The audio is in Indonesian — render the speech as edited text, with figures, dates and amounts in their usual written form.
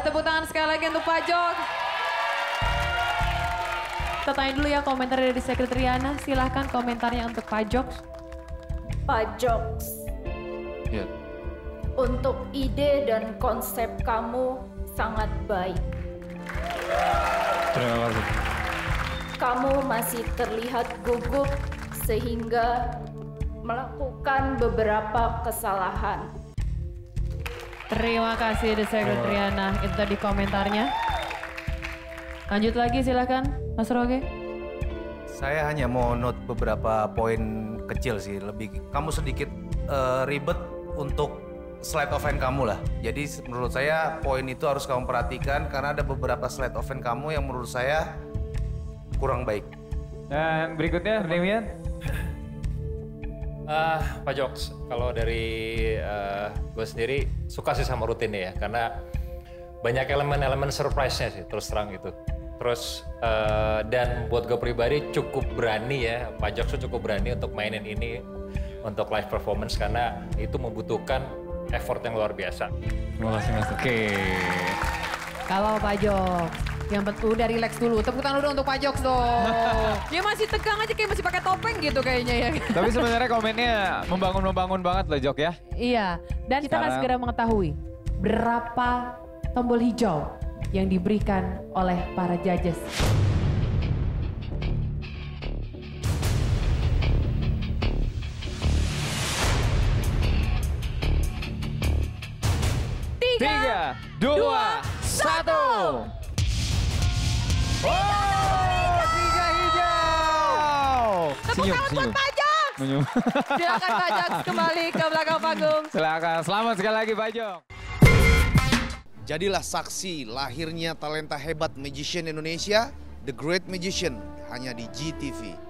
Boleh tepuk tangan sekali lagi untuk Phajox. Kita tanya dulu ya komentar dari The Sacred Riana. Silahkan komentarnya untuk Phajox. Phajox. Ya. Untuk ide dan konsep kamu sangat baik. Terima kasih. Kamu masih terlihat gugup sehingga melakukan beberapa kesalahan. Terima kasih The Sacred Riana. Itu tadi komentarnya. Lanjut lagi silahkan Mas Roge. Saya hanya mau note beberapa poin kecil sih. Lebih kamu sedikit ribet untuk slide of hand kamu lah. Jadi menurut saya poin itu harus kamu perhatikan karena ada beberapa slide of hand kamu yang menurut saya kurang baik. Dan berikutnya Demian. Phajox, kalau dari gue sendiri suka sih sama rutinnya ya, karena banyak elemen-elemen surprise-nya sih terus terang gitu. Terus dan buat gue pribadi cukup berani ya, Phajox tuh cukup berani untuk mainin ini untuk live performance karena itu membutuhkan effort yang luar biasa. Terima kasih Mas. Oke. Kalau Phajox, yang betul dari Lex dulu. Tepuk tangan dulu untuk Phajox dong. Dia masih tegang aja kayak masih pakai topeng gitu kayaknya ya. Tapi sebenarnya komennya membangun banget loh Jok ya. Iya. Dan kita akan segera mengetahui berapa tombol hijau yang diberikan oleh para judges. Tiga, dua, satu. Oh, tiga hijau. Tepuk tangan buat Phajox. Silakan Phajox kembali ke belakang panggung. Silakan, selamat sekali lagi Phajox. Jadilah saksi lahirnya talenta hebat magician Indonesia, The Great Magician, hanya di GTV.